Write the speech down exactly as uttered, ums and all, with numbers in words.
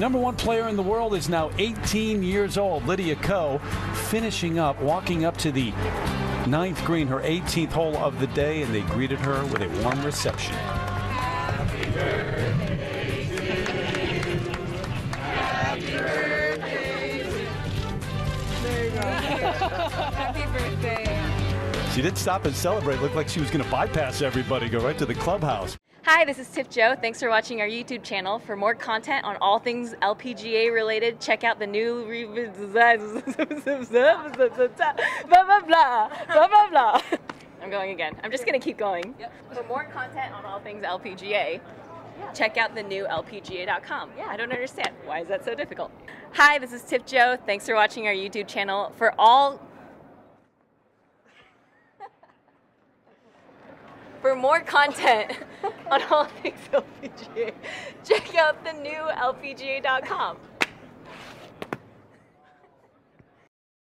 Number one player in the world is now eighteen years old. Lydia Ko finishing up, walking up to the ninth green, her eighteenth hole of the day, and they greeted her with a warm reception. Happy birthday. She did stop and celebrate. Looked like she was going to bypass everybody, go right to the clubhouse. Hi, this is Tiff Joe. Thanks for watching our YouTube channel. For more content on all things L P G A related, check out the new blah blah blah blah blah blah. I'm going again. I'm just going to keep going. Yep. For more content on all things L P G A, check out the new L P G A dot com. Yeah, I don't understand. Why is that so difficult? Hi, this is Tiff Joe. Thanks for watching our YouTube channel. For all For more content on all things L P G A, check out the new L P G A dot com.